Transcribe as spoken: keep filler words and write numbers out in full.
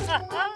Huh?